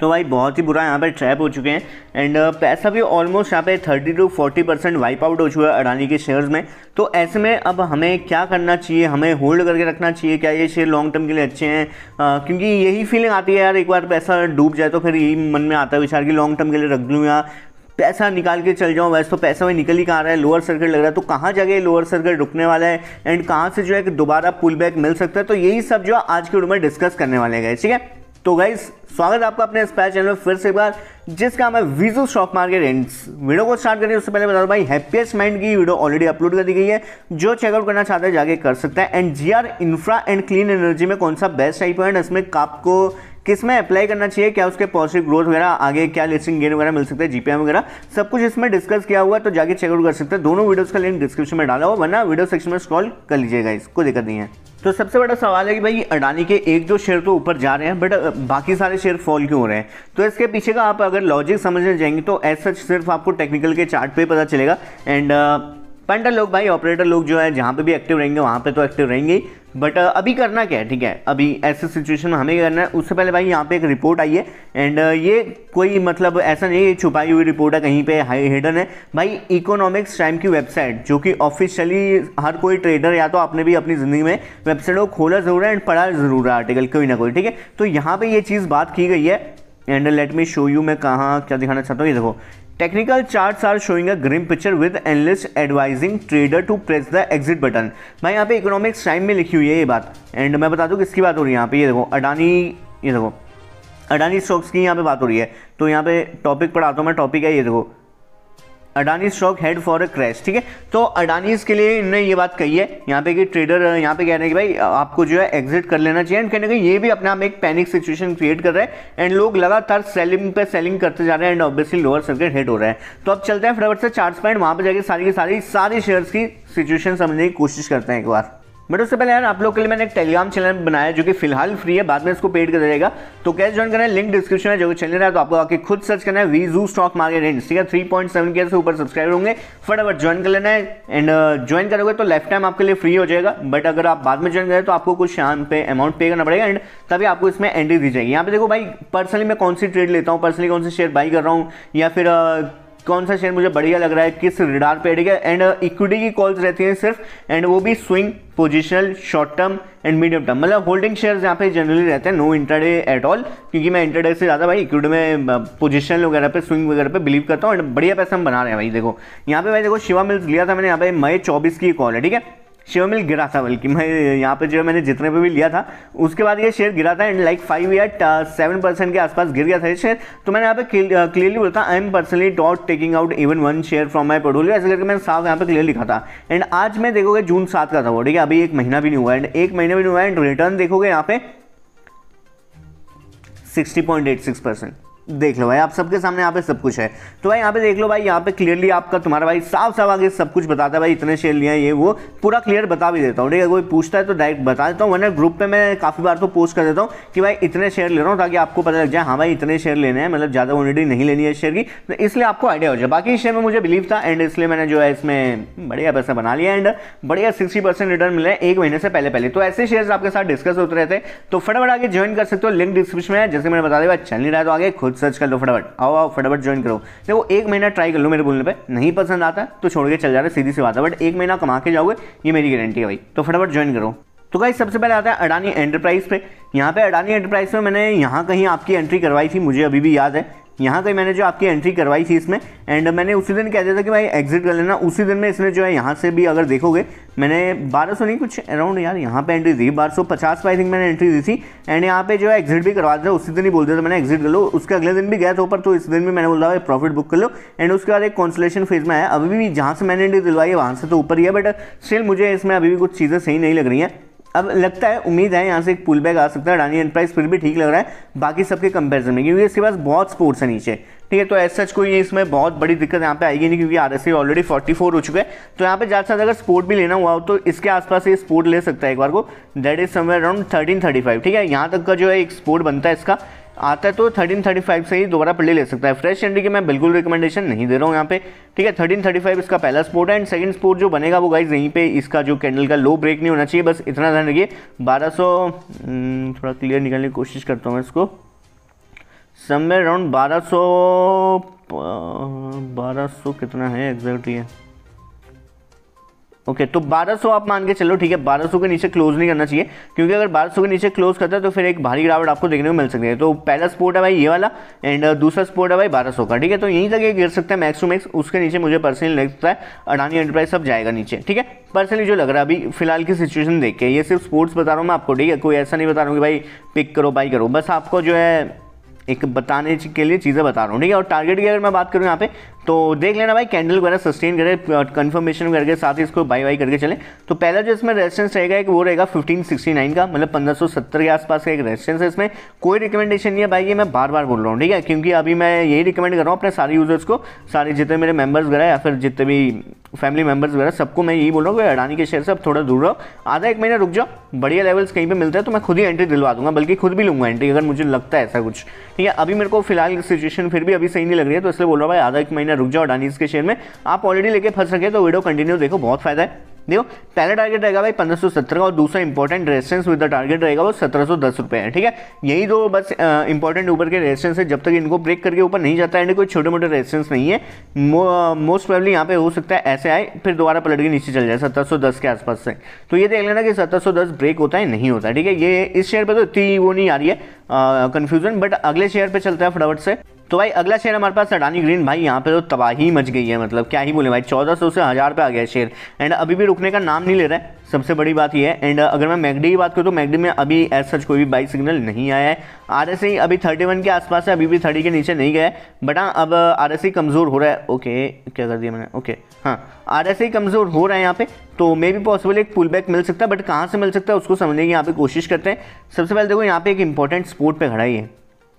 तो भाई बहुत ही बुरा यहाँ पर ट्रैप हो चुके हैं एंड पैसा भी ऑलमोस्ट यहाँ पे 30 to 40% वाइप आउट हो चुका है अडानी के शेयर्स में। तो ऐसे में अब हमें क्या करना चाहिए, हमें होल्ड करके रखना चाहिए, क्या ये शेयर लॉन्ग टर्म के लिए अच्छे हैं? क्योंकि यही फीलिंग आती है यार, एक बार पैसा डूब जाए तो फिर यही मन में आता है विचार कि लॉन्ग टर्म के लिए रख दूँ या पैसा निकाल के चल जाऊँ। वैसे तो पैसा वही निकल ही कहाँ रहा है, लोअर सर्किट लग रहा है। तो कहाँ जाके लोअर सर्किट रुकने वाला है एंड कहाँ से जो है कि दोबारा पुल बैक मिल सकता है, तो यही सब जो आज के वीडियो में डिस्कस करने वाले हैं। ठीक है, तो गाइस स्वागत है आपका अपने स्पायर चैनल में फिर से एक बार, जिसका नाम है Viju stock market hints. Video को स्टार्ट करें उससे पहले बता दूं भाई, हैप्पीएस्ट माइंड की वीडियो ऑलरेडी अपलोड कर दी गई है, जो चेकआउट करना चाहते हैं जाके कर सकते हैं। And GR infra and clean energy में कौन सा बेस्ट टाइप है, इसमें आपको किस में अप्लाई करना चाहिए, क्या उसके पॉजिटिव ग्रोथ वगैरह आगे, क्या लिस्टिंग गेन वगैरह मिल सकता है, जीपीएम वगैरह सब कुछ इसमें डिस्कस किया हुआ है। तो जाके चेकआउट कर सकते हैं, दोनों वीडियोस का लिंक डिस्क्रिप्शन में डाला हुआ, वरना वीडियो सेक्शन में स्क्रॉल कर लीजिएगा, इसको दिक्कत नहीं है। तो सबसे बड़ा सवाल है कि भाई अडानी के एक दो शेयर तो ऊपर जा रहे हैं बट बाकी सारे शेयर फॉल क्यों हो रहे हैं? तो इसके पीछे का आप अगर लॉजिक समझने जाएंगे तो एज सच सिर्फ आपको टेक्निकल के चार्ट पे पता चलेगा। एंड पंडा लोग भाई, ऑपरेटर लोग जो है जहाँ पे भी एक्टिव रहेंगे वहाँ पे तो एक्टिव रहेंगे, बट अभी करना क्या है, ठीक है, अभी ऐसे सिचुएशन में हमें क्या करना है। उससे पहले भाई यहाँ पे एक रिपोर्ट आई है एंड ये कोई मतलब ऐसा नहीं है छुपाई हुई रिपोर्ट है, कहीं पे हाई हिडन है भाई। इकोनॉमिक्स टाइम की वेबसाइट जो कि ऑफिशियली हर कोई ट्रेडर या तो आपने भी अपनी ज़िंदगी में वेबसाइट को खोला ज़रूर है एंड पढ़ा ज़रूर है आर्टिकल कोई ना कोई, ठीक है। तो यहाँ पर ये चीज़ बात की गई है and let me show you, मैं कहाँ क्या दिखाना चाहता हूँ, ये देखो। Technical charts are showing a green picture with analyst advising trader to press the exit button. भाई यहाँ पे इकोनॉमिक्स टाइम में लिखी हुई है ये बात एंड मैं बता दूँ किसकी बात हो रही है यहाँ पे, ये देखो अडानी, ये देखो अडानी स्टॉक्स की यहाँ पे बात हो रही है। तो यहाँ पे टॉपिक पढ़ाता हूँ मैं, टॉपिक है ये देखो, Adani stock head for a crash, ठीक है। तो अडानीज के लिए इन्होंने ये बात कही है यहाँ पे कि ट्रेडर यहाँ पे कह रहे हैं कि भाई आपको जो है एग्जिट कर लेना चाहिए एंड कहने का ये भी अपने आप एक पैनिक सिचुएशन क्रिएट कर रहा है एंड लोग लगातार सेलिंग पे सेलिंग करते जा रहे हैं and obviously lower circuit hit हो रहा है। तो अब चलते हैं फटाफट से चार्ट पॉइंट, वहाँ पर जाकर सारे शेयर्स की सिचुएशन समझने की कोशिश करते हैं एक बार। बट उससे पहले यार आप लोग के लिए मैंने एक टेलीग्राम चैनल बनाया जो कि फिलहाल फ्री है, बाद में इसको पेड कर देगा। तो कैसे ज्वाइन करना है, लिंक डिस्क्रिप्शन में जो चैनल रहा है, तो आपको आके खुद सर्च करना है वीजू स्टॉक मार्केट हिंट्स, ठीक है। 3.7K से ऊपर सब्सक्राइबर होंगे, फटाफट ज्वाइन कर लेना है एंड ज्वाइन करोगे तो लाइफ टाइम आपके लिए फ्री हो जाएगा। बट अगर आप बाद में ज्वाइन करें तो आपको कुछ यहाँ पे अमाउंट पे करना पड़ेगा एंड तभी आपको इसमें एंट्री दी जाएगी। यहाँ पे देखो भाई पर्सनली मैं कौन सी ट्रेड लेता हूँ, पर्सनली कौन से शेयर बाई कर रहा हूँ या फिर कौन सा शेयर मुझे बढ़िया लग रहा है, किस रिडार पे है एंड इक्विटी की कॉल्स रहती हैं सिर्फ एंड वो भी swing positional short term and medium term, मतलब होल्डिंग शेयर्स यहाँ पे जनरली रहते हैं, नो इंट्राडे एट ऑल, क्योंकि मैं इंट्राडे से ज़्यादा भाई इक्विटी में पोजिशनल वगैरह पे स्विंग वगैरह पे बिलीव करता हूँ एंड बढ़िया पैसा हम बना रहे हैं भाई। देखो यहाँ पे भाई देखो शिवा मिल्स लिया था मैंने यहाँ पे मई 24 की कॉल है, ठीक है। शिवा मिल गिरा था, बल्कि मैं यहाँ पे जो है मैंने जितने पे भी लिया था उसके बाद ये शेयर गिरा था एंड लाइक 5 या 7% के आसपास गिर गया था ये शेयर। तो मैंने यहाँ पे क्लियरली बोला था I am personally not taking out even one share from my portfolio, ऐसे करके मैंने साफ यहाँ पे क्लियर लिखा था। एंड आज मैं देखोगे जून 7 का था वो, ठीक है, अभी एक महीना भी नहीं हुआ एंड रिटर्न देखोगे यहाँ पे 60.86%, देख लो भाई आप सबके सामने यहाँ पे सब कुछ है। तो भाई यहाँ पे देख लो भाई, यहाँ पे क्लियरली आपका तुम्हारा भाई साफ आगे सब कुछ बताता है भाई, इतने शेयर लिए हैं ये वो पूरा क्लियर बता भी देता हूँ, ठीक है। कोई पूछता है तो डायरेक्ट बता देता हूँ, वरना ग्रुप पे मैं काफ़ी बार तो पोस्ट कर देता हूँ कि भाई इतने शेयर ले रहा हूँ, ताकि आपको पता लग जाए हाँ भाई इतने शेयर लेने हैं, मतलब ज़्यादा क्वानिटी नहीं लेनी है शेयर की, तो इसलिए आपको आइडिया हो जाए। बाकी शेयर में मुझे बिलीव था एंड इसलिए मैंने जो है इसमें बढ़िया पैसा बना लिया एंड बढ़िया 60% रिटर्न मिला है एक महीने से पहले। तो ऐसे शेयर आपके साथ डिस्कस होते रहते हैं, तो फटाफट आगे ज्वाइन कर सकते हो, लिंक डिस्क्रिप्शन में है, जैसे मैंने बता दिया। चल नहीं रहा तो आगे खुद सर्च कर लो, फटाफट आओ फटाफट ज्वाइन करो। देखो एक महीना ट्राई कर लो, मेरे बोलने पे नहीं पसंद आता तो छोड़ के चल जा रहा है, सीधी सी बात है, बट एक महीना कमा के जाओगे ये मेरी गारंटी है भाई, तो फटाफट ज्वाइन करो। तो गाइस सबसे पहले आता है अडानी एंटरप्राइज पे। यहाँ पे अडानी एंटरप्राइज में मैंने यहाँ कहीं आपकी एंट्री करवाई थी, मुझे अभी भी याद है यहाँ कहीं मैंने जो आपकी एंट्री करवाई थी इसमें एंड मैंने उसी दिन कह दिया था कि भाई एग्जिट कर लेना। उसी दिन में इसने जो है यहाँ से भी अगर देखोगे मैंने 1200 नहीं कुछ अराउंड यार यहाँ पे एंट्री दी 1250 आई थिंक मैंने एंट्री दी थी एंड यहाँ पे जो है एग्जिट भी करवा दिया, उसी दिन ही बोल दिया था मैंने एग्जिट कर लो। उसके अगले दिन भी गया था ऊपर, तो इस दिन भी मैंने बोला भाई प्रॉफिट बुक कर लो एंड उसके बाद एक कॉन्सलेशन फेज में आया। अभी भी जहाँ से मैंने एंट्री दिलवाई है वहाँ से तो ऊपर ही है, बट स्टिल मुझे इसमें अभी भी कुछ चीज़ें सही नहीं लग रही हैं। अब लगता है उम्मीद है यहाँ से एक पुल बैक आ सकता है, अडानी एंटरप्राइज फिर भी ठीक लग रहा है बाकी सबके कंपैरिजन में, क्योंकि इसके पास बहुत स्पोर्ट्स है नीचे, ठीक है। तो एज सच कोई इसमें बहुत बड़ी दिक्कत यहाँ पे आएगी नहीं, क्योंकि आरएसआई ऑलरेडी 44 हो चुका है। तो यहाँ पे ज़्यादा अगर स्पोर्ट भी लेना हुआ हो तो इसके आसपास ये स्पोर्ट ले सकता है एक बार को, दैट इज समवेयर अराउंड 1335, ठीक है। यहाँ तक का जो है एक स्पोर्ट बनता है इसका आता है, तो 1335 से ही दोबारा पढ़ ले सकता है। फ्रेश एंट्री की मैं बिल्कुल रिकमेंडेशन नहीं दे रहा हूँ यहाँ पे, ठीक है। 1335 इसका पहला स्पोर्ट है एंड सेकंड स्पोर्ट जो बनेगा वो गाइज यहीं पे इसका जो कैंडल का लो ब्रेक नहीं होना चाहिए, बस इतना ध्यान रखिए। 1200 थोड़ा क्लियर निकालने की कोशिश करता हूँ मैं इसको, समवेयर अराउंड 1200 कितना है एग्जैक्टली। ओके तो 1200 आप मान के चलो, ठीक है 1200 के नीचे क्लोज नहीं करना चाहिए, क्योंकि अगर 1200 के नीचे क्लोज करता है तो फिर एक भारी गिरावट आपको देखने को मिल सकती है। तो पहला सपोर्ट है भाई ये वाला एंड दूसरा सपोर्ट है भाई 1200 का, ठीक है तो यहीं तक ये गिर सकता है मैक्स टू मैक्स। उसके नीचे मुझे पर्सनली लगता है अडानी एंटरप्राइज सब जाएगा नीचे, ठीक है पर्सनली जो लग रहा है अभी फिलहाल की सिचुएशन देख के। ये सिर्फ स्पोर्ट्स बता रहा हूँ मैं आपको, ठीक है कोई ऐसा नहीं बता रहा हूँ कि भाई पिक करो बाई करो, बस आपको जो है एक बताने के लिए चीज़ें बता रहा हूँ, ठीक है। और टारगेट की अगर मैं बात करूँ यहाँ पे तो देख लेना भाई कैंडल वगैरह सस्टेन करे कंफर्मेशन करके, साथ ही इसको बाई बाई करके चले। तो पहला जो इसमें रेजिस्टेंस रहेगा एक वो रहेगा 1569 का, मतलब 1570 के आसपास का एक रेजिस्टेंस है। इसमें कोई रिकमेंडेशन नहीं है भाई, ये मैं बार बार बोल रहा हूँ, ठीक है क्योंकि अभी मैं यही रिकमेंड कर रहा हूँ अपने सारे यूजर्स को, सारे जितने मेरे मेम्बर्स वगैरह या फिर जितने भी फैमिली मेम्बर्स वगैरह सबको मैं यही बोल रहा हूँ कि अडानी के शेयर से अब थोड़ा दूर रहो, आधा एक महीना रुक जाओ, बढ़िया लेवल्स कहीं पर मिलता है तो मैं खुद ही एंट्री दिलवा दूंगा, बल्कि खुद भी लूँगा एंट्री अगर मुझे लगता है ऐसा कुछ, ठीक है। अभी मेरे को फिलहाल सिचुएशन फिर भी अभी सही नहीं लग रही है, तो इसलिए बोल रहा हूँ भाई आधा एक महीना रुक जाओ अडानी के शेयर में। आप ऑलरेडी लेके फंस रखे तो वीडियो कंटिन्यू देखो, बहुत फायदा है। देखो पहला टारगेट रहेगा भाई 1570 का और दूसरा important resistance with the target रहेगा वो 1710 रुपये है, ठीक है यही दो बस इंपॉर्टेंट ऊपर के रेजिस्टेंस है। जब तक इनको ब्रेक करके ऊपर नहीं जाता एंड कोई छोटे मोटे रेजिस्टेंस नहीं है, मोस्ट प्रोबेबली यहाँ पे हो सकता है ऐसे आए फिर दोबारा पलट के नीचे चल जाए 1710 के आसपास से। तो ये देख लेना कि 1710 ब्रेक होता है नहीं होता, ठीक है ये इस शेयर पर तो इतनी वो नहीं आ रही है कन्फ्यूजन, बट अगले शेयर पर चलता है फटाफट से। तो भाई अगला शेयर हमारे पास अडानी ग्रीन, भाई यहाँ पे तो तबाही मच गई है, मतलब क्या ही बोले भाई 1400 से 1000 पे आ गया शेयर एंड अभी भी रुकने का नाम नहीं ले रहा है, सबसे बड़ी बात ये है। एंड अगर मैं मैकडी की बात करूँ तो मैकडी में अभी एज सच कोई भी बाई सिग्नल नहीं आया है। आरएसआई अभी 31 के आसपास है, अभी भी 30 के नीचे नहीं गया है, बट हाँ अब आरएसआई कमज़ोर हो रहा है। ओके क्या कर दिया मैंने, ओके हाँ आरएसआई कमज़ोर हो रहा है यहाँ पे, तो मे भी पॉसिबल एक पुल बैक मिल सकता है, बट कहाँ से मिल सकता है उसको समझने की यहाँ पे कोशिश करते हैं। सबसे पहले देखो यहाँ पे एक इंपॉर्टेंट स्पोर्ट पर खड़ा ही है,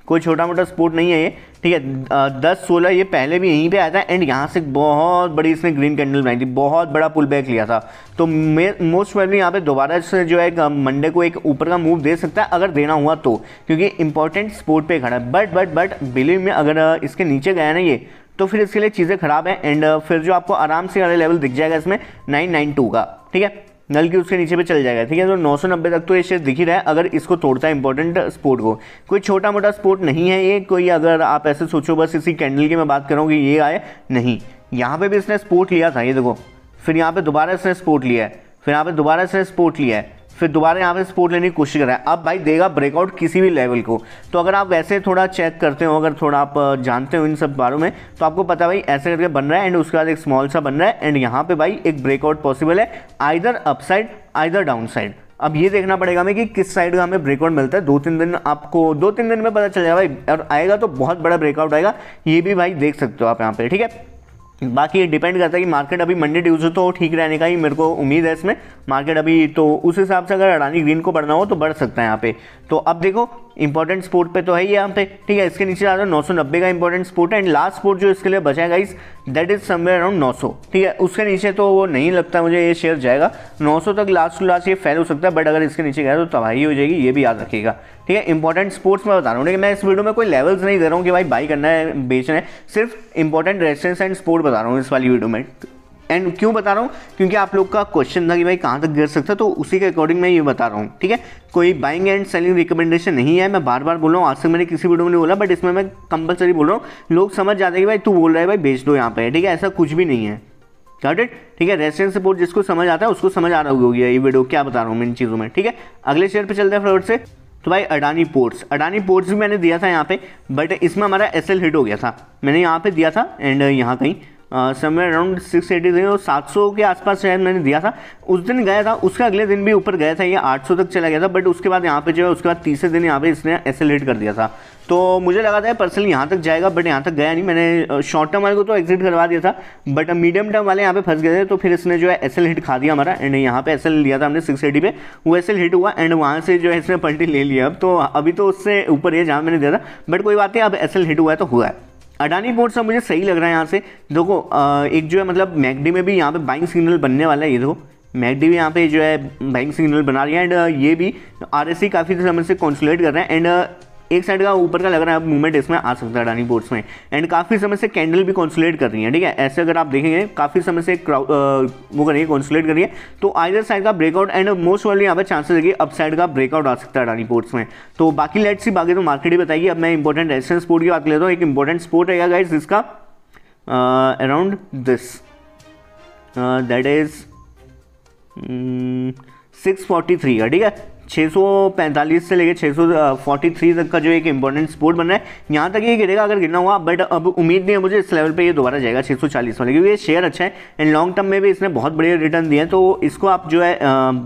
कोई छोटा मोटा स्पोर्ट नहीं है ये, ठीक है 10-16 ये पहले भी यहीं पे आया था एंड यहाँ से बहुत बड़ी इसने ग्रीन कैंडल बनाई थी, बहुत बड़ा पुल बैक लिया था। तो मोस्ट प्रोबेबली यहाँ पे दोबारा से जो है मंडे को एक ऊपर का मूव दे सकता है अगर देना हुआ तो, क्योंकि इंपॉर्टेंट स्पोर्ट पे खड़ा है। बट बिलीव में अगर इसके नीचे गया ना ये तो फिर इसके लिए चीज़ें ख़राब हैं एंड फिर जो आपको आराम से वाले लेवल दिख जाएगा इसमें 992 का, ठीक है नल की उसके नीचे पे चल जाएगा, ठीक है तो 990 तक तो ये शेयर दिख ही रहा है अगर इसको तोड़ता है इंपॉर्टेंट स्पोर्ट को। कोई छोटा मोटा स्पोर्ट नहीं है ये, कोई अगर आप ऐसे सोचो बस इसी कैंडल की मैं बात कर रहा हूँ कि ये आए नहीं, यहाँ पे भी इसने स्पोर्ट लिया था ये देखो, फिर यहाँ पे दोबारा इसने स्पोर्ट लिया है, फिर यहाँ पे दोबारा इसने स्पोर्ट लिया है, फिर दोबारा यहाँ पे स्पोर्ट लेने की कोशिश कर रहा है, अब भाई देगा ब्रेकआउट किसी भी लेवल को। तो अगर आप वैसे थोड़ा चेक करते हो, अगर थोड़ा आप जानते हो इन सब बारों में तो आपको पता भाई ऐसे करके बन रहा है एंड उसके बाद एक स्मॉल सा बन रहा है एंड यहाँ पे भाई एक ब्रेकआउट पॉसिबल है, आइदर अपसाइड आइदर डाउनसाइड। अब ये देखना पड़ेगा हमें कि किस साइड का हमें ब्रेकआउट मिलता है, दो तीन दिन में पता चल जाएगा भाई, और आएगा तो बहुत बड़ा ब्रेकआउट आएगा, ये भी भाई देख सकते हो आप यहाँ पे, ठीक है। बाकी ये डिपेंड करता है कि मार्केट अभी मंडे ट्यूजडे तो ठीक रहने का ही मेरे को उम्मीद है इसमें, मार्केट अभी तो उस हिसाब से अगर अडानी ग्रीन को बढ़ना हो तो बढ़ सकता है यहाँ पे। तो अब देखो इंपॉर्टेंट स्पोर्ट पे तो है ही यहाँ पे, ठीक है इसके नीचे आता है 990 का इंपॉर्टेंट स्पोर्ट है एंड लास्ट स्पोर्ट जो इसके लिए बचा है guys that is somewhere around 900, ठीक है उसके नीचे तो वो नहीं लगता मुझे ये शेयर जाएगा 900 तक, लास्ट टू लास्ट ये फेल हो सकता है बट अगर इसके नीचे गया तो तबाही हो जाएगी, ये भी याद रखिएगा, ठीक है। इंपॉर्टेंट स्पोर्ट्स में बता रहा हूँ, ठीक है मैं इस वीडियो में कोई लेवल्स नहीं दे रहा हूँ कि भाई बाई करना है बेचना है, सिर्फ इंपॉर्टेंट रेजिस्टेंस एंड सपोर्ट बता रहा हूँ इस वाली वीडियो में। एंड क्यों बता रहा हूँ, क्योंकि आप लोग का क्वेश्चन था कि भाई कहाँ तक गिर सकता है, तो उसी के अकॉर्डिंग मैं ये बता रहा हूँ, ठीक है कोई बाइंग एंड सेलिंग रिकमेंडेशन नहीं है। मैं बार बार बोल रहा हूँ, आज तक मैंने किसी वीडियो में नहीं बोला बट इसमें मैं कंपलसरी बोल रहा हूँ, लोग समझ जाते हैं कि भाई तू बोल रहा है भाई बेच दो यहाँ पे, ठीक है ऐसा कुछ भी नहीं है, गॉट इट, ठीक है। रेजिस्टेंस सपोर्ट जिसको समझ आता है उसको समझ आ रहा होगी ये वीडियो क्या बता रहा हूँ मैं इन चीज़ों में, ठीक है। अगले शेयर पर चलते हैं फटाफट से। तो भाई अडानी पोर्ट्स भी मैंने दिया था यहाँ पे, बट इसमें हमारा एसएल हिट हो गया था, मैंने यहाँ पे दिया था एंड यहाँ कहीं समवेयर अराउंड 683 और 700 के आसपास शायद मैंने दिया था, उस दिन गया था, उसके अगले दिन भी ऊपर गया था ये 800 तक चला गया था, बट उसके बाद यहाँ पे जो है उसके बाद तीसरे दिन यहाँ पे इसने एसएल हिट कर दिया था। तो मुझे लगा था पर्सनली यहाँ तक जाएगा बट यहाँ तक गया नहीं, मैंने शॉर्ट टर्म वाले को तो एग्जिट करवा दिया था बट मीडियम टर्म वाले यहाँ पे फंस गए थे, तो फिर इसने जो है एसएल हिट खा दिया हमारा एंड यहाँ पे एसएल लिया था हमने 680 पे, वो एसएल हिट हुआ एंड वहाँ से जो है इसने पलटी ले लिया। अब तो अभी तो उससे ऊपर है जहाँ मैंने दिया था, बट कोई बात नहीं, अब एसएल हिट हुआ है तो हुआ है। अडानी पोर्ट्स अब मुझे सही लग रहा है यहाँ से, देखो एक जो है मतलब मैकडी में भी यहाँ पे बाइंग सिग्नल बनने वाला है, ये देखो मैकडी भी यहाँ पे जो है बाइंग सिग्नल बना रही है एंड ये भी आरएसआई काफ़ी समय से कंसोलिडेट कर रहे हैं एंड एक साइड का ऊपर का लग रहा है अब मूवमेंट इसमें आ सकता है अडानी पोर्ट्स में। एंड काफ़ी समय से कैंडल भी कॉन्सुलेट कर रही है, ठीक है। ऐसे अगर आप देखेंगे काफ़ी समय से वो करिए कॉन्सुलेट करिए, तो आइदर साइड का ब्रेकआउट एंड मोस्ट वाली यहाँ पर चांसेस है कि अप साइड का ब्रेकआउट आ सकता है अडानी पोर्ट्स में। तो बाकी लेट्स सी, बाकी तो मार्केट ही बताइए। अब मैं इंपॉर्टेंट रेजिस्टेंस सपोर्ट की बात लेता हूँ। एक इंपॉर्टेंट सपोर्ट रहेगा गाइज जिसका अराउंड दिस दैट इज 643 का, ठीक है। 645 से लेके 643 तक का जो एक इंपॉर्टेंट सपोर्ट बन रहा है, यहाँ तक ये गिरेगा अगर गिरना हुआ, बट अब उम्मीद नहीं है मुझे इस लेवल पे ये दोबारा जाएगा 640 वाले, क्योंकि ये शेयर अच्छा है एंड लॉन्ग टर्म में भी इसने बहुत बढ़िया रिटर्न दिए हैं। तो इसको आप जो है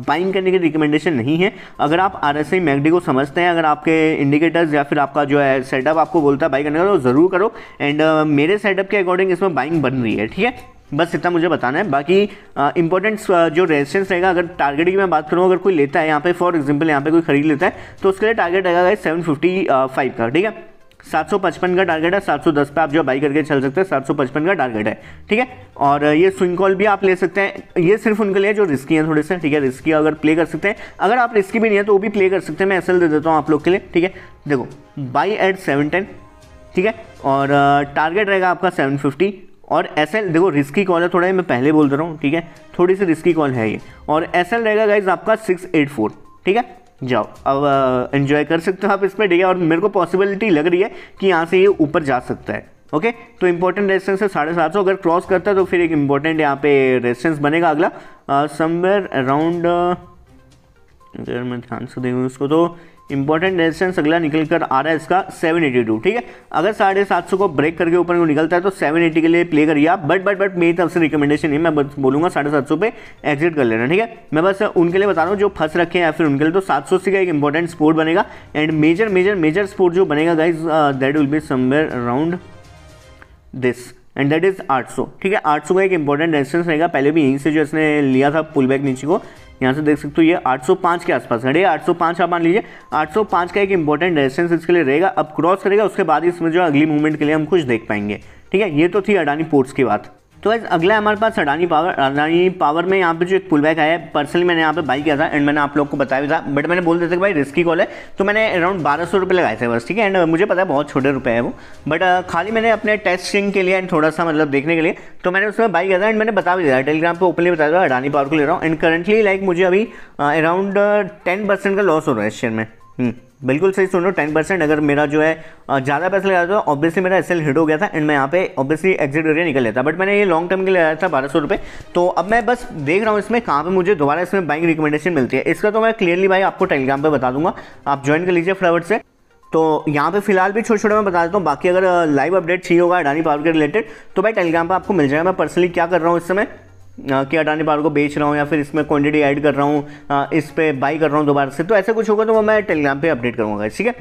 बाइंग करने की रिकमेंडेशन नहीं है। अगर आप RSI मैकडी को समझते हैं, अगर आपके इंडिकेटर्स या फिर आपका जो है सेटअप आपको बोलता है बाई करने का, तो ज़रूर करो। एंड मेरे सेटअप के अकॉर्डिंग इसमें बाइंग बन रही है, ठीक है। बस इतना मुझे बताना है। बाकी इंपॉर्टेंट जो रेजिस्टेंस रहेगा, अगर टारगेट की मैं बात करूँ, अगर कोई लेता है यहाँ पे, फॉर एग्जांपल यहाँ पे कोई खरीद लेता है, तो उसके लिए टारगेट रहेगा 755 का, ठीक है। 755 का टारगेट है, 710 पे आप जो बाई करके चल सकते हैं, 755 का टारगेट है, ठीक है। और ये स्विंग कॉल भी आप ले सकते हैं, ये सिर्फ उनके लिए जो रिस्की हैं थोड़े से, ठीक है। रिस्की अगर प्ले कर सकते हैं, अगर आप रिस्की भी नहीं है तो वो भी प्ले कर सकते हैं। मैं एसएल दे देता हूँ आप लोग के लिए, ठीक है। देखो बाई एट 710, ठीक है, और टारगेट रहेगा आपका 750। और एसएल देखो रिस्की कॉल है थोड़ा, मैं पहले बोल दे रहा हूँ, ठीक है, थोड़ी सी रिस्की कॉल है ये। और एसएल रहेगा गाइज आपका 684, ठीक है। जाओ अब एंजॉय कर सकते हो आप इस पर, ठीक है। और मेरे को पॉसिबिलिटी लग रही है कि यहाँ से ये ऊपर जा सकता है, ओके। तो इंपॉर्टेंट रेजिस्टेंस है 750, अगर क्रॉस करता है तो फिर एक इम्पॉर्टेंट यहाँ पे रेजिस्टेंस बनेगा अगला समवेयर अराउंड, अगर मैं ध्यान से देखूँ उसको, तो इंपॉर्टेंट रेजिस्टेंस अगला निकल कर आ रहा है इसका 782, ठीक है। अगर 750 को ब्रेक करके ऊपर को निकलता है तो 780 के लिए प्ले करिए आप। बट मेरी तरफ से रिकमेंडेशन है, मैं बोलूँगा 750 पे एग्जिट कर लेना, ठीक है। मैं बस उनके लिए बता रहा हूँ जो फंस रखे हैं या फिर उनके लिए। तो 780 का एक इंपॉर्टेंट सपोर्ट बनेगा and major major major support जो बनेगा guys that will be somewhere around this and that is 800, ठीक है। 800 का एक इंपॉर्टेंट रेजिस्टेंस रहेगा, पहले भी यहीं से जो इसने लिया था पुल बैक नीचे को, यहाँ से देख सकते हो ये 805 के आसपास है, 805 आप मान लीजिए। 805 का एक इंपॉर्टेंट रेजिस्टेंस इसके लिए रहेगा, अब क्रॉस करेगा उसके बाद इसमें जो अगली मूवमेंट के लिए हम कुछ देख पाएंगे, ठीक है। ये तो थी अडानी पोर्ट्स की बात। तो गाइस अगला हमारे पास अडानी पावर। अडानी पावर में यहाँ पे जो एक पुल बैक आया है, पर्सनली मैंने यहाँ पे बाई किया था एंड मैंने आप लोग को बताया भी था, बट मैंने बोल दिया था कि भाई रिस्की कॉल है, तो मैंने अराउंड 1200 रुपये लगाए थे बस, ठीक है। एंड मुझे पता है बहुत छोटे रुपये है वो, बट खाली मैंने अपने टेस्टिंग के लिए एंड थोड़ा सा मतलब देखने के लिए तो मैंने उसमें बाई किया था। एंड मैंने बता भी दिया टेलीग्राम पर ओपनली बताया था अडानी पावर को ले रहा हूँ। एंड करंटली लाइक मुझे अभी अराउंड 10% का लॉस हो रहा है इस शेयर में। बिल्कुल सही सुन रहे हो, 10%। अगर मेरा जो है ज़्यादा पैसा लगाया था ऑब्वियसली मेरा एसएल हिट हो गया था एंड मैं यहाँ पे ऑब्वियसली एग्जिट करके निकल लेता, बट मैंने ये लॉन्ग टर्म के लिए लगाया था 1200 रुपये। तो अब मैं बस देख रहा हूँ इसमें कहाँ पे मुझे दोबारा इसमें बाइंग रिकमेंडेशन मिलती है। इसका तो मैं क्लियरली भाई आपको टेलीग्राम पर बता दूंगा, आप ज्वाइन कर लीजिए फटाफट से। तो यहाँ पे फिलहाल भी छोटे छोटे मैं बता देता हूँ, बाकी अगर लाइव अपडेट चाहिए होगा अडानी पावर के रिलेटेड तो भाई टेलीग्राम पर आपको मिल जाएगा। मैं पर्सनली क्या कर रहा हूँ इस समय कि अडानी पावर को बेच रहा हूँ या फिर इसमें क्वांटिटी ऐड कर रहा हूँ, इस पर बाई कर रहा हूँ दोबारा से, तो ऐसा कुछ होगा तो वो मैं टेलीग्राम पे अपडेट करूँगा, ठीक है।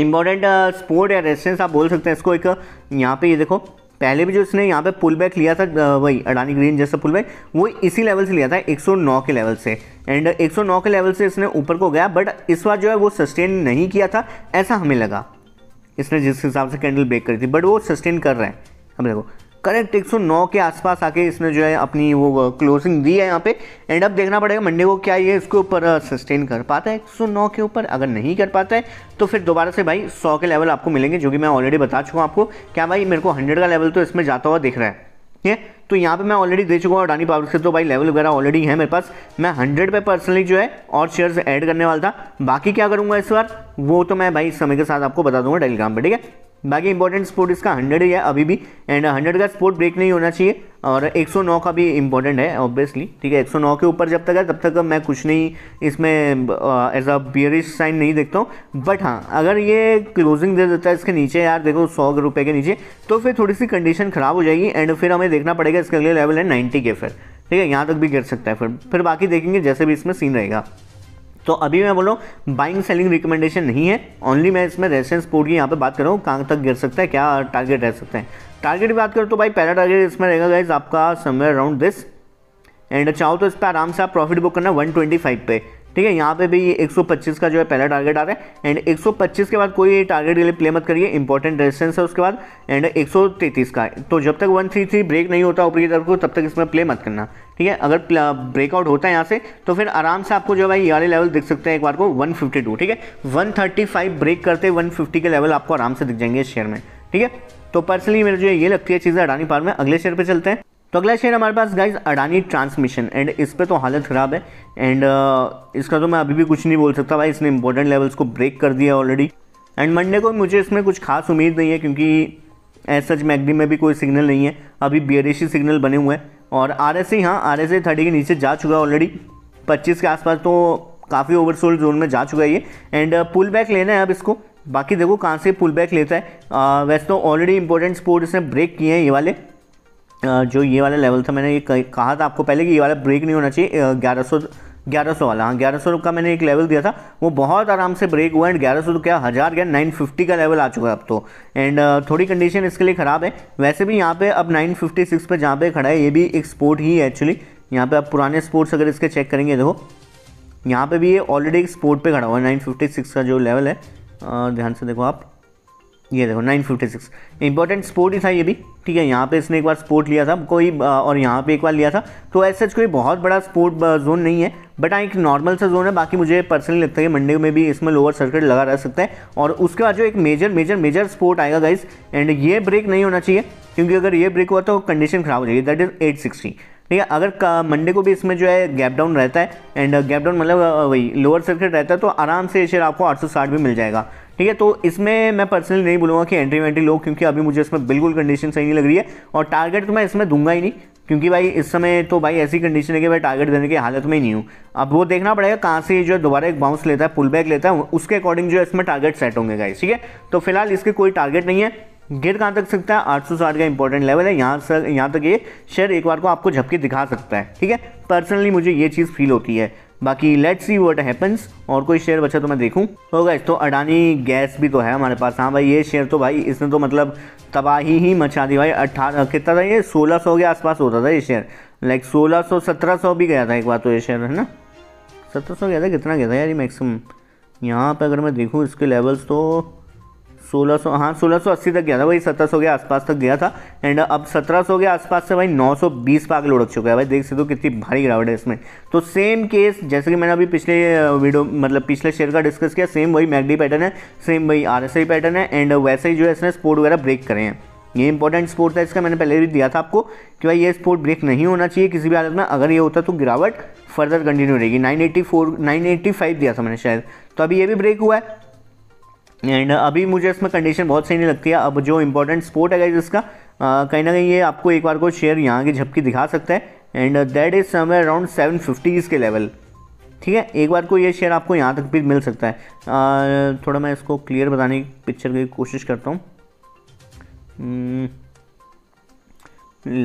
इंपॉर्टेंट सपोर्ट या रेजिस्टेंस आप बोल सकते हैं इसको। एक यहाँ पे ये देखो, पहले भी जो इसने यहाँ पे पुल बैक लिया था वही अडानी ग्रीन जैसा पुल बैक, वो इसी लेवल से लिया था 109 के लेवल से, एंड 109 के लेवल से इसने ऊपर को गया, बट इस बार जो है वो सस्टेन नहीं किया था ऐसा हमें लगा, इसने जिस हिसाब से कैंडल ब्रेक करी थी, बट वो सस्टेन कर रहे हैं। अब देखो करेक्ट 109 के आसपास आके इसने जो है अपनी वो क्लोजिंग दी है यहाँ पे। एंड अब देखना पड़ेगा मंडे को क्या ये इसके ऊपर सस्टेन कर पाता है 109 के ऊपर। अगर नहीं कर पाता है तो फिर दोबारा से भाई 100 के लेवल आपको मिलेंगे, जो कि मैं ऑलरेडी बता चुका हूँ आपको। क्या भाई मेरे को 100 का लेवल तो इसमें जाता हुआ दिख रहा है, ठीक है। तो यहाँ पे मैं ऑलरेडी दे चुका हूँ अडानी पावर से, तो भाई लेवल वगैरह ऑलरेडी है मेरे पास। मैं 100 पे पर्सनली जो है और शेयर्स ऐड करने वाला था, बाकी क्या करूँगा इस बार वो तो मैं भाई समय के साथ आपको बता दूंगा टेलीग्राम पर, ठीक है। बाकी इंपॉर्टेंट सपोर्ट इसका 100 ही है अभी भी, एंड 100 का सपोर्ट ब्रेक नहीं होना चाहिए और 109 का भी इंपॉर्टेंट है ऑब्वियसली, ठीक है। 109 के ऊपर जब तक है तब तक मैं कुछ नहीं इसमें एज अ बियरिश साइन नहीं देखता हूँ, बट हाँ अगर ये क्लोजिंग दे देता है इसके नीचे, यार देखो 100 रुपये के नीचे, तो फिर थोड़ी सी कंडीशन ख़राब हो जाएगी एंड फिर हमें देखना पड़ेगा इसके अगले लेवल है 90 के, फिर ठीक है यहाँ तक भी गिर सकता है, फिर बाकी देखेंगे जैसे भी इसमें सीन रहेगा। तो अभी मैं बोलूँ बाइंग सेलिंग रिकमेंडेशन नहीं है, ओनली मैं इसमें रेजिस्टेंस सपोर्ट की यहाँ पे बात कर रहा हूँ, कहाँ तक गिर सकता है, क्या टारगेट रह सकते हैं। टारगेट की बात करूँ तो भाई पहला टारगेट इसमें रहेगा गाइस आपका समवेयर अराउंड दिस, एंड चाहो तो इस पर आराम से आप प्रॉफिट बुक करना 125 पे, ठीक है, यहाँ पे भी ये 125 का जो है पहला टारगेट आ रहा है एंड 125 के बाद कोई टारगेट के लिए प्ले मत करिए, इंपॉर्टेंट रेजिस्टेंस है उसके बाद एंड 133 का। तो जब तक 133 ब्रेक नहीं होता ऊपर की तरफ को तब तक इसमें प्ले मत करना, ठीक है। अगर ब्रेकआउट होता है यहाँ से तो फिर आराम से आपको जो भाई ये वाले लेवल दिख सकते हैं एक बार को 152, ठीक है 135 ब्रेक करते 150 के लेवल आपको आराम से दिख जाएंगे इस शेयर में, ठीक है। तो पर्सनली मेरे जो ये लगती है चीज़ें अडानी पावर में। अगले शेयर पर चलते हैं। तो अगला शेयर हमारे पास गाइज अडानी ट्रांसमिशन एंड इस पे तो हालत ख़राब है एंड इसका तो मैं अभी भी कुछ नहीं बोल सकता भाई, इसने इंपॉर्टेंट लेवल्स को ब्रेक कर दिया ऑलरेडी एंड मंडे को मुझे इसमें कुछ खास उम्मीद नहीं है क्योंकि एज सच मैकडी में भी कोई सिग्नल नहीं है, अभी बेयरिश सिग्नल बने हुए हैं और आरएसआई, हाँ आरएसआई 30 के नीचे जा चुका है ऑलरेडी, 25 के आसपास तो काफ़ी ओवरसोल्ड जोन में जा चुका है ये एंड पुल बैक लेना है अब इसको, बाकी देखो कहाँ से पुल बैक लेता है। वैसे तो ऑलरेडी इंपॉर्टेंट सपोर्ट इसने ब्रेक किए हैं ये वाले, जो ये वाला लेवल था मैंने ये कहा था आपको पहले कि ये वाला ब्रेक नहीं होना चाहिए, 1100 वाला, हाँ 1100 का मैंने एक लेवल दिया था वो बहुत आराम से ब्रेक हुआ एंड 1100 तो क्या 1000 क्या 950 का लेवल आ चुका है अब तो एंड थोड़ी कंडीशन इसके लिए ख़राब है। वैसे भी यहाँ पे अब 956 पे जहाँ पे खड़ा है ये भी एक सपोर्ट ही है एक्चुअली, यहाँ पे आप पुराने सपोर्ट्स अगर इसके चेक करेंगे देखो यहाँ पर भी ये ऑलरेडी एक सपोर्ट पर खड़ा हुआ है 956 का जो लेवल है, ध्यान से देखो आप ये देखो 956 इंपॉर्टेंट सपोर्ट ही था ये भी, ठीक है। यहाँ पे इसने एक बार सपोर्ट लिया था कोई और यहाँ पे एक बार लिया था, तो ऐसा कोई बहुत बड़ा सपोर्ट जोन नहीं है बट हाँ एक नॉर्मल सा जोन है। बाकी मुझे पर्सनली लगता है कि मंडे में भी इसमें लोअर सर्किट लगा रह सकता है और उसके बाद जो एक मेजर मेजर मेजर सपोर्ट आएगा गाइज एंड ये ब्रेक नहीं होना चाहिए क्योंकि अगर ये ब्रेक हुआ तो कंडीशन ख़राब हो जाएगी, दैट इज़ 860, ठीक है। अगर मंडे को भी इसमें जो है गैप डाउन रहता है एंड गैप डाउन मतलब वही लोअर सर्किट रहता है तो आराम से ये शेयर आपको 860 भी मिल जाएगा, ठीक है। तो इसमें मैं पर्सनली नहीं बोलूँगा कि एंट्री वेंट्री लो क्योंकि अभी मुझे इसमें बिल्कुल कंडीशन सही नहीं लग रही है और टारगेट तो मैं इसमें दूंगा ही नहीं क्योंकि भाई इस समय तो भाई ऐसी कंडीशन है कि मैं टारगेट देने की हालत में ही नहीं हूँ। अब वो देखना पड़ेगा कहाँ से जो दोबारा एक बाउंस लेता है पुल बैक लेता है उसके अकॉर्डिंग जो है इसमें टारगेट सेट होंगे गाइस, ठीक है। तो फिलहाल इसके कोई टारगेट नहीं है, गिर कहाँ तक सकता है 860 का इंपॉर्टेंट लेवल है, यहाँ तक ये शेयर एक बार को आपको झपके दिखा सकता है, ठीक है। पर्सनली मुझे ये चीज़ फील होती है, बाकी लेट्स सी व्हाट हैपन्स। और कोई शेयर बचा तो मैं देखूँ। हो गाइस तो अडानी गैस भी तो है हमारे पास, हाँ भाई ये शेयर तो भाई इसने तो मतलब तबाही ही मचा दी भाई। 18 कितना था ये 1600 के आसपास होता था ये शेयर, लाइक 1600 1700 भी गया था एक बार तो ये शेयर है ना, 1700 गया था कितना गया था यार मैक्सिमम, यहाँ पर अगर मैं देखूँ इसके लेवल्स तो 1600, हाँ 1680 तक गया था भाई, 1700 के आसपास तक गया था एंड अब 1700 के आसपास से भाई 920 पाक लुढ़क चुका है भाई, देख सकते हो कितनी भारी गिरावट है इसमें। तो सेम केस जैसे कि मैंने अभी पिछले वीडियो मतलब पिछले शेयर का डिस्कस किया, सेम वही मैकडी पैटर्न है, सेम वही आरएसआई पैटर्न है एंड वैसे ही जो है इसने सपोर्ट वगैरह ब्रेक करे हैं। ये इंपॉर्टेंट सपोर्ट था इसका, मैंने पहले भी दिया था आपको कि भाई ये सपोर्ट ब्रेक नहीं होना चाहिए किसी भी हालत में, अगर ये होता तो गिरावट फर्दर कंटिन्यू रहेगी। 985 दिया था मैंने शायद, तो अभी ये भी ब्रेक हुआ है एंड अभी मुझे इसमें कंडीशन बहुत सही नहीं लगती है। अब जो इंपॉर्टेंट सपोर्ट है गाइस इसका कहीं ना कहीं ये आपको एक बार को शेयर यहाँ की झपकी दिखा सकता है and that is somewhere around 750 के लेवल, ठीक है। एक बार को ये शेयर आपको यहाँ तक भी मिल सकता है। थोड़ा मैं इसको क्लियर बताने की पिक्चर की कोशिश करता हूँ,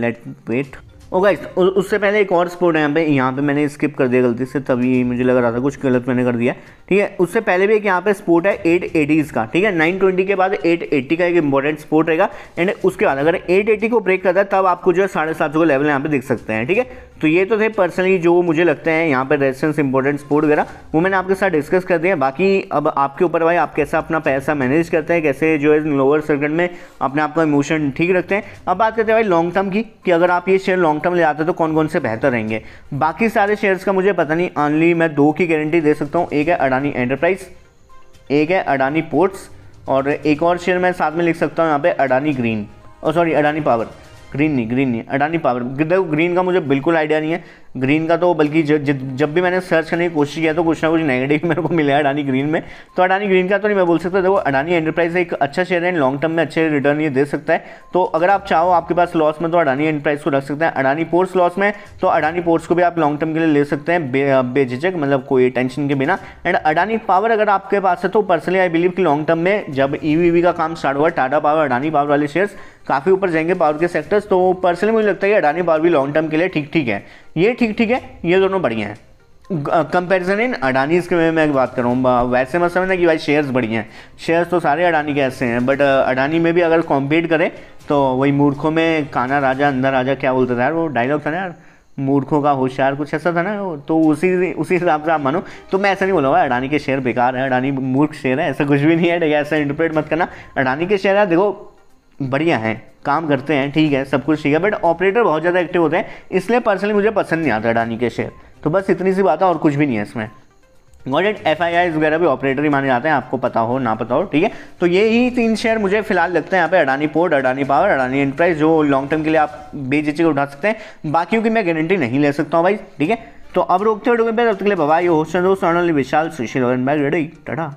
लेट वेट। ओ गाइस उससे पहले एक और सपोर्ट है यहाँ पे मैंने स्किप कर दिया गलती से, तभी मुझे लग रहा था कुछ गलत मैंने कर दिया, ठीक है। उससे पहले भी एक यहाँ पे सपोर्ट है 880 का, ठीक है। 920 के बाद 880 का एक इंपॉर्टेंट सपोर्ट रहेगा एंड उसके बाद अगर 880 को ब्रेक करता है तब आपको जो है 750 का लेवल यहाँ पे देख सकते हैं, ठीक है। तो ये तो थे पर्सनली जो मुझे लगता है यहाँ पे रेजिस्टेंस इंपॉर्टेंट सपोर्ट वगैरह, वो मैंने आपके साथ डिस्कस कर दिया। बाकी अब आपके ऊपर भाई आप कैसा अपना पैसा मैनेज करते हैं, कैसे जो है लोअर सर्किट में अपने आप का इमोशन ठीक रखते हैं। अब बात करते हैं भाई लॉन्ग टर्म की कि अगर आप ये शेयर लॉन्ग टर्म ले जाते हैं तो कौन कौन से बेहतर रहेंगे। बाकी सारे शेयर्स का मुझे पता नहीं, ऑनली मैं दो की गारंटी दे सकता हूँ, एक है अडानी एंटरप्राइज, एक है अडानी पोर्ट्स और एक और शेयर मैं साथ में लिख सकता हूँ यहाँ पे अडानी ग्रीन, और सॉरी अडानी पावर, ग्रीन नहीं अडानी पावर। देखो ग्रीन का मुझे बिल्कुल आइडिया नहीं है, ग्रीन का तो बल्कि जब भी मैंने सर्च करने की कोशिश किया तो कुछ ना कुछ नेगेटिव मेरे को मिला है अडानी ग्रीन में, तो अडानी ग्रीन का तो नहीं मैं बोल सकता। देखो अडानी एंटरप्राइज एक अच्छा शेयर है, लॉन्ग टर्म में अच्छे रिटर्न ये दे सकता है, तो अगर आप चाहो आपके पास लॉस में तो अडानी एंटरप्राइज को रख सकते हैं। अडानी पोर्ट्स लॉस में तो अडानी पोर्ट्स को भी आप लॉन्ग टर्म के लिए ले सकते हैं बेझिझक, मतलब कोई टेंशन के बिना। एंड अडानी पावर अगर आपके पास है तो पर्सनली आई बिलीव कि लॉन्ग टर्म में जब ईवी का काम स्टार्ट हुआ टाटा पावर अडानी पावर वाले शेयर्स काफ़ी ऊपर जाएंगे पावर के सेक्टर्स, तो पर्सनली मुझे लगता है कि अडानी पावर भी लॉन्ग टर्म के लिए ठीक है, ये ठीक है, ये दोनों बढ़िया हैं। कंपैरिजन इन अडानीज़ के मैं बात कर रहा हूँ, वैसे मत समझना कि भाई शेयर्स बढ़िया हैं, शेयर्स तो सारे अडानी के ऐसे हैं, बट अडानी में भी अगर कॉम्पीट करें तो वही मूर्खों में काना राजा अंदर राजा क्या बोलते थे यार, वो डायलॉग था ना यार मूर्खों का होशियार, कुछ ऐसा था ना, तो उसी हिसाब से आप मानो। तो मैं ऐसा नहीं बोलूँगा अडानी के शेयर बेकार है, अडानी मूर्ख शेयर है, ऐसा कुछ भी नहीं है, ठीक है, ऐसा इंटरप्रेट मत करना। अडानी के शेयर है देखो बढ़िया है, काम करते हैं, ठीक है, सब कुछ ठीक है, बट ऑपरेटर बहुत ज़्यादा एक्टिव होते हैं, इसलिए पर्सनली मुझे पसंद नहीं आता अडानी के शेयर। तो बस इतनी सी बात है, और कुछ भी नहीं है इसमें। गॉडेट FIIs वगैरह भी ऑपरेटर ही माने जाते हैं, आपको पता हो ना पता हो, ठीक है। तो यही तीन शेयर मुझे फिलहाल लगते हैं यहाँ पे, Adani port, Adani power, Adani enterprise, जो लॉन्ग टर्म के लिए आप बेझिझक उठा सकते हैं, बाकियों की मैं गारंटी नहीं ले सकता हूँ भाई, ठीक है। तो अब रोकते हुए, तब तक के लिए बाय, योर होस्ट एंड दोस्त विशाल सुशील, टाटा।